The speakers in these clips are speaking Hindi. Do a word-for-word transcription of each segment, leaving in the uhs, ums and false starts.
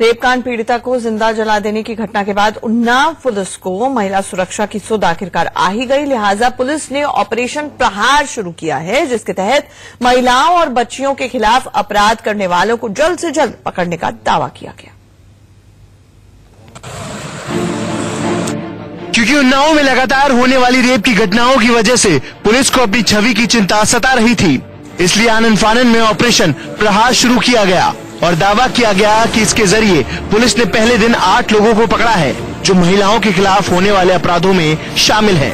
रेपकांड पीड़िता को जिंदा जला देने की घटना के बाद उन्नाव पुलिस को महिला सुरक्षा की सुध आखिरकार आ ही गई। लिहाजा पुलिस ने ऑपरेशन प्रहार शुरू किया है, जिसके तहत महिलाओं और बच्चियों के खिलाफ अपराध करने वालों को जल्द से जल्द पकड़ने का दावा किया गया। क्योंकि उन्नाव में लगातार होने वाली रेप की घटनाओं की वजह से पुलिस को अपनी छवि की चिंता सता रही थी, इसलिए आनन फानन में ऑपरेशन प्रहार शुरू किया गया और दावा किया गया कि इसके जरिए पुलिस ने पहले दिन आठ लोगों को पकड़ा है जो महिलाओं के खिलाफ होने वाले अपराधों में शामिल हैं।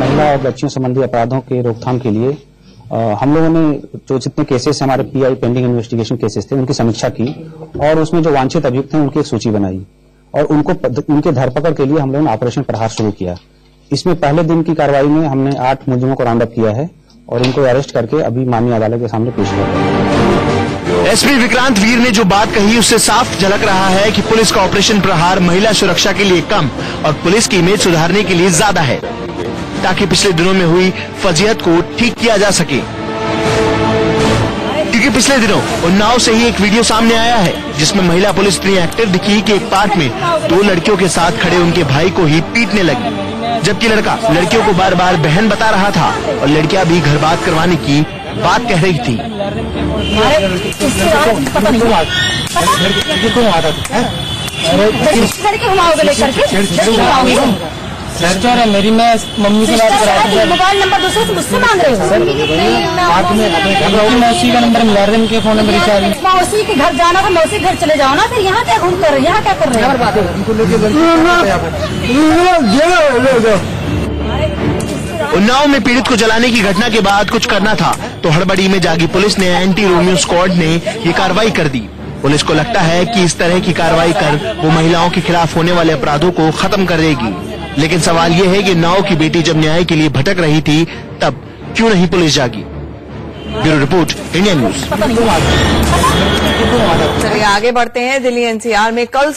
महिला और बच्चियों संबंधी अपराधों के रोकथाम के लिए आ, हम लोगों ने जो जितने केसेस हमारे पीआई पेंडिंग इन्वेस्टिगेशन केसेस थे उनकी समीक्षा की और उसमें जो वांछित अभियुक्त हैं उनकी एक सूची बनाई और उनको उनके धरपकड़ के लिए हम लोगों ने ऑपरेशन प्रहार शुरू किया। इसमें पहले दिन की कार्रवाई में हमने आठ मुलजिमों को राउंड अप किया है और उनको अरेस्ट करके अभी माननीय अदालत के सामने पेश किया। एसपी विक्रांत वीर ने जो बात कही उससे साफ झलक रहा है कि पुलिस का ऑपरेशन प्रहार महिला सुरक्षा के लिए कम और पुलिस की इमेज सुधारने के लिए ज्यादा है, ताकि पिछले दिनों में हुई फजीहत को ठीक किया जा सके। क्योंकि पिछले दिनों उन्नाव से ही एक वीडियो सामने आया है जिसमें महिला पुलिस इतनी एक्टिव दिखी कि एक पार्क में दो लड़कियों के साथ खड़े उनके भाई को ही पीटने लगी, जबकि लड़का लड़कियों को बार बार बहन बता रहा था और लड़कियां भी घर बात करवाने की बात कह रही थी। सिस्टर है मेरी, मैं मम्मी से बात करा रही हूँ, मोबाइल नंबर दूसरे से मुझसे मांग रही हूँ। मौसी का नंबर मिला रहे, उनके फोन नंबर रिचार्ज। मौसी के घर जाना था, मौसी घर चले जाओ ना, फिर यहाँ क्या घूम कर यहाँ क्या कर रहे हैं। उन्नाव में पीड़ित को जलाने की घटना के बाद कुछ करना था तो हड़बड़ी में जागी पुलिस ने एंटी रोमियो स्क्वाड ने ये कार्रवाई कर दी। पुलिस को लगता है कि इस तरह की कार्रवाई कर वो महिलाओं के खिलाफ होने वाले अपराधों को खत्म कर देगी, लेकिन सवाल ये है कि उन्नाव की बेटी जब न्याय के लिए भटक रही थी तब क्यों नहीं पुलिस जागी। Bureau report India news. चलिए आगे बढ़ते हैं। दिल्ली एनसीआर में कल